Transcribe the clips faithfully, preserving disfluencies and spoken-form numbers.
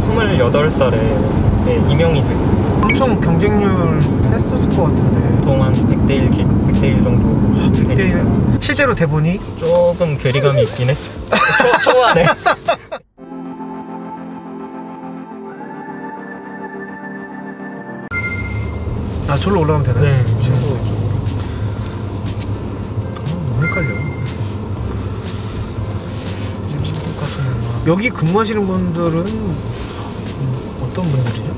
스물여덟 살에 네, 임용이 됐습니다. 엄청 경쟁률 셌었을 것 같은데. 보통 한 백 대 일 정도. 아, 백 대 일. 실제로 대본이? 조금 괴리감이 있긴 했어. 초, 초반에. 아, 저로 올라가면 되나요? 네, 친구 네. 이쪽으로. 아, 너무 헷갈려. 음, 여기 근무하시는 분들은 음, 어떤 분들이죠?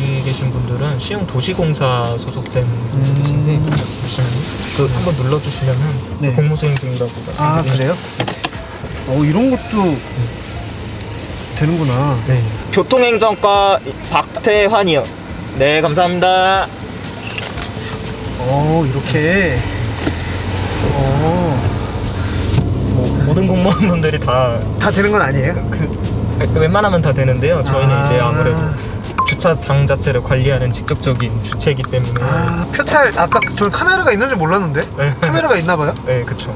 여기 계신 분들은 시흥도시공사 소속된 음... 분들이신데, 잠시만요. 그 음. 한번 눌러주시면 네. 공무수행 중이라고 말씀드리죠. 아, 그래요? 어, 이런 것도 네. 되는구나. 네. 교통행정과 박태환이요. 네, 감사합니다. 오, 이렇게. 오. 뭐, 모든 공무원분들이 다. 다 되는 건 아니에요? 그, 그, 웬만하면 다 되는데요. 저희는 아 이제 아무래도 주차장 자체를 관리하는 직접적인 주체이기 때문에. 아, 표찰, 아까 저는 카메라가 있는 줄 몰랐는데? 네. 카메라가 있나봐요? 네, 그쵸.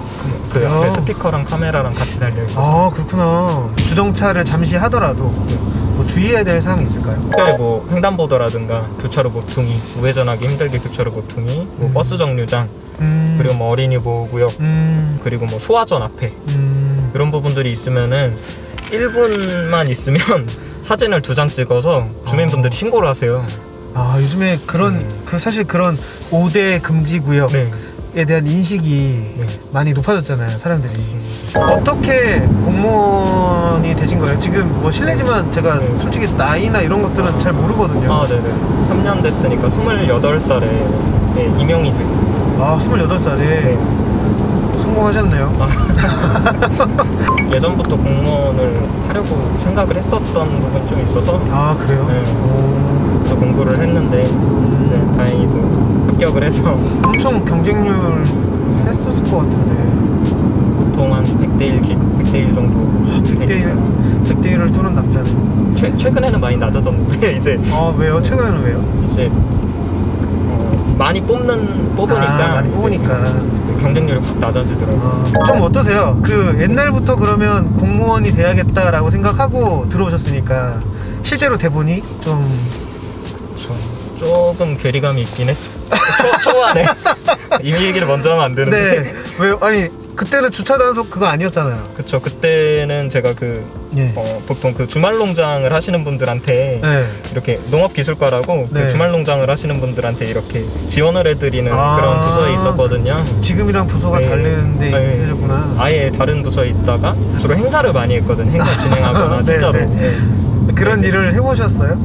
그, 그 앞에 스피커랑 카메라랑 같이 달려있어서. 아, 그렇구나. 주정차를 잠시 하더라도. 네. 뭐 주의해야 될 사항이 있을까요? 특별히 뭐 횡단보도라든가 교차로 모퉁이, 우회전하기 힘들게 교차로 모퉁이, 뭐 음. 버스 정류장, 음. 그리고 뭐 어린이 보호구역, 음. 그리고 뭐 소화전 앞에 음. 이런 부분들이 있으면은 일 분만 있으면 사진을 두 장 찍어서 주민분들이 아. 신고를 하세요. 아, 요즘에 그런 음. 그 사실 그런 오 대 금지 구역에 네. 대한 인식이 네. 많이 높아졌잖아요, 사람들이. 음. 어떻게 공무원이 되신 거예요? 지금 뭐 실례지만 제가 네. 솔직히 나이나 이런 것들은 잘 모르거든요. 아, 네네. 삼 년 됐으니까 스물여덟 살에 네, 임용이 됐습니다. 아, 스물여덟 살에? 네. 성공하셨네요. 아. 예전부터 공무원을 하려고 생각을 했었던 부분이 좀 있어서. 아, 그래요? 네. 또 공부를 했는데 이제 다행히도 합격을 해서. 엄청 경쟁률 셌었을 것 같은데. 보통 한 백 대 일 정도. 아, 백 대 일을 뚫은 남자는? 최, 최근에는 많이 낮아졌는데 이제. 아, 왜요? 최근에는 왜요? 이제 어, 많이 뽑는, 뽑으니까 아, 많이 뽑으니까 경쟁률이 확 낮아지더라고요. 아, 좀 어떠세요? 그 옛날부터 그러면 공무원이 돼야겠다라고 생각하고 들어오셨으니까 실제로 대본이 좀. 그쵸. 조금 괴리감이 있긴 했어. 초, 초반에. 이 얘기를 먼저 하면 안 되는데. 네. 왜요? 아니. 그때는 주차 단속 그거 아니었잖아요. 그쵸. 그때는 제가 그 예. 어, 보통 그 주말 농장을 하시는 분들한테 네. 이렇게 농업기술과라고 네. 그 주말 농장을 하시는 분들한테 이렇게 지원을 해드리는 아 그런 부서에 있었거든요. 그, 지금이랑 부서가 네. 다른 데 네. 있으셨구나. 아예 다른 부서에 있다가 주로 행사를 많이 했거든요. 행사 진행하거나 네, 진짜로. 네, 네. 그런 네. 일을 해보셨어요?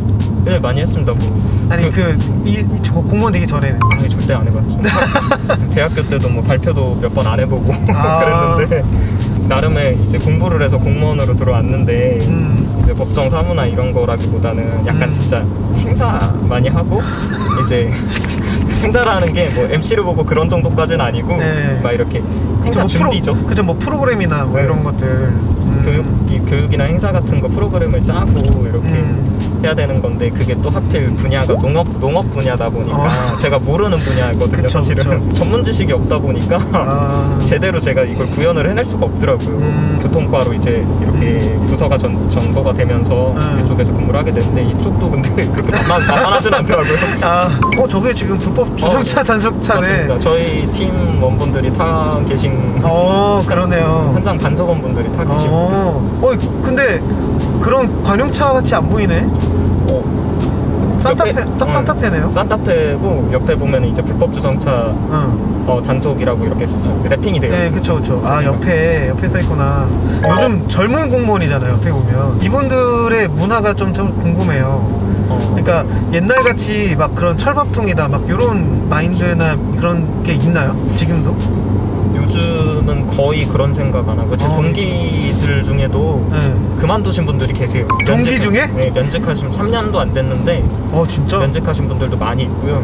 네, 많이 했습니다. 뭐. 아니 그, 그 이, 이 공무원 되기 전에는? 아니, 절대 안 해봤죠. 대학교 때도 뭐 발표도 몇 번 안 해보고 아 그랬는데 나름의 이제 공부를 해서 공무원으로 들어왔는데 음. 이제 법정 사무나 이런 거라기보다는 약간 음. 진짜 행사 많이 하고 이제 행사라는 게 뭐 엠씨를 보고 그런 정도까지는 아니고 네. 막 이렇게 행사 뭐 준비죠. 그죠, 뭐 프로그램이나 뭐 네. 이런 것들 음. 교육, 교육이나 행사 같은 거 프로그램을 짜고 이렇게 음. 해야 되는 건데 그게 또 하필 분야가 농업, 농업 분야다 보니까 아. 제가 모르는 분야거든요. 그쵸, 사실은 그쵸. 전문 지식이 없다 보니까 아. 제대로 제가 이걸 구현을 해낼 수가 없더라고요. 음. 교통과로 이제 이렇게 음. 부서가 전, 전거가 되면서 음. 이쪽에서 근무를 하게 되는데 이쪽도 근데 그렇게 만만하진 않더라고요. 아. 어, 저게 지금 불법 주정차 어, 단속차네. 맞습니다. 저희 팀원분들이 타 계신. 어, 그러네요. 현장 단속원분들이 타 계시고. 어. 어, 근데 그런 관용차 같이 안 보이네. 어. 산타페, 옆에, 딱 산타페네요. 어, 산타페고 옆에 보면 이제 불법 주정차 응. 어, 단속이라고 이렇게 랩핑이 돼요. 네, 그쵸, 그쵸. 아, 옆에, 옆에 써 있구나. 어. 요즘 젊은 공무원이잖아요, 어떻게 보면. 이분들의 문화가 좀, 좀 궁금해요. 어. 그러니까 옛날같이 막 그런 철밥통이다, 막 요런 마인드나 그런 게 있나요? 지금도? 요즘은 거의 그런 생각 안 하고 제 어. 동기들 중에도 네. 그만두신 분들이 계세요. 동기 면직, 중에? 네, 면직하신 삼 년도 안 됐는데 어, 진짜? 면직하신 분들도 많이 있고요.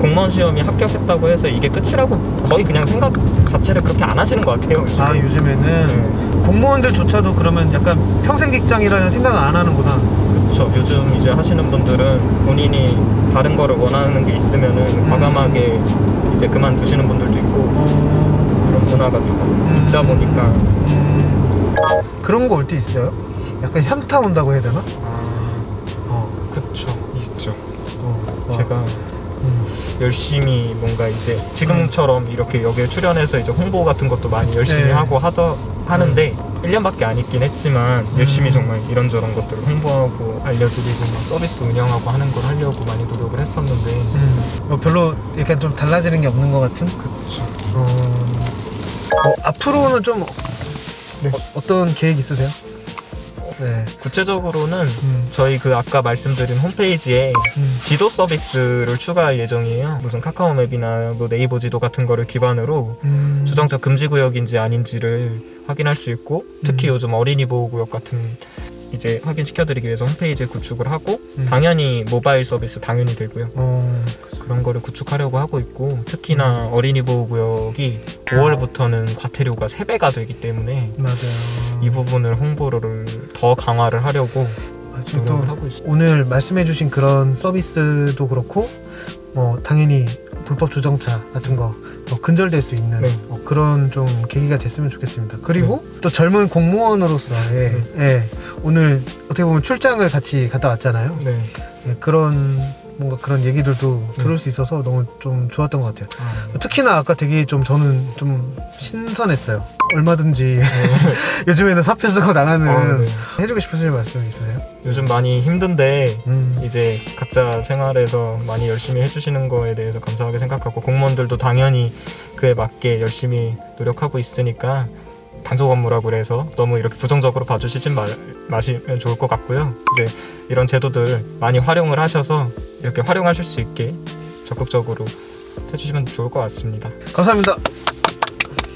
공무원 시험이 합격했다고 해서 이게 끝이라고 거의 그냥 생각 자체를 그렇게 안 하시는 것 같아요. 지금. 아, 요즘에는 네. 공무원들조차도 그러면 약간 평생 직장이라는 생각을 안 하는구나. 그렇죠. 요즘 이제 하시는 분들은 본인이 다른 거를 원하는 게 있으면은 음. 과감하게 이제 그만두시는 분들도 있고 어. 그런 문화가 조금 음. 있다 보니까 음. 그런 거 올 때 있어요? 약간 현타 온다고 해야 되나? 아. 열심히 뭔가 이제 지금처럼 이렇게 여기에 출연해서 이제 홍보 같은 것도 많이 열심히 네. 하고 하더, 하는데 음. 일 년밖에 안 있긴 했지만 열심히 정말 이런저런 것들을 홍보하고 알려드리고 서비스 운영하고 하는 걸 하려고 많이 노력을 했었는데 음. 뭐 별로 약간 좀 달라지는 게 없는 것 같은? 그쵸. 어... 어, 앞으로는 좀 네. 어, 어떤 계획 있으세요? 네. 구체적으로는 음. 저희 그 아까 말씀드린 홈페이지에 음. 지도 서비스를 추가할 예정이에요. 무슨 카카오맵이나 뭐 네이버 지도 같은 거를 기반으로 음. 주정차 금지 구역인지 아닌지를 확인할 수 있고 특히 음. 요즘 어린이 보호구역 같은 이제 확인시켜드리기 위해서 홈페이지 구축을 하고 음. 당연히 모바일 서비스 당연히 되고요. 어. 그런 거를 구축하려고 하고 있고 특히나 음. 어린이 보호구역이 오월부터는 과태료가 세 배가 되기 때문에 맞아요. 이 부분을 홍보를 더 강화를 하려고 노력을 하고 있습니다. 오늘 말씀해주신 그런 서비스도 그렇고 뭐 당연히 불법 주정차 같은 거 근절될 수 있는 네. 뭐 그런 좀 계기가 됐으면 좋겠습니다. 그리고 네. 또 젊은 공무원으로서의 네. 예, 오늘 어떻게 보면 출장을 같이 갔다 왔잖아요. 네. 예, 그런 뭔가 그런 얘기들도 네. 들을 수 있어서 너무 좀 좋았던 것 같아요. 아, 네. 특히나 아까 되게 좀 저는 좀 신선했어요. 얼마든지 요즘에는 사표 쓰고 나가는 아, 네. 해주고 싶으신 말씀 있으세요? 요즘 많이 힘든데 음. 이제 각자 생활에서 많이 열심히 해주시는 거에 대해서 감사하게 생각하고 공무원들도 당연히 그에 맞게 열심히 노력하고 있으니까 단속 업무라고 해서 너무 이렇게 부정적으로 봐주시진 마, 마시면 좋을 것 같고요. 이제 이런 제도들 많이 활용을 하셔서 이렇게 활용하실 수 있게 적극적으로 해주시면 좋을 것 같습니다. 감사합니다.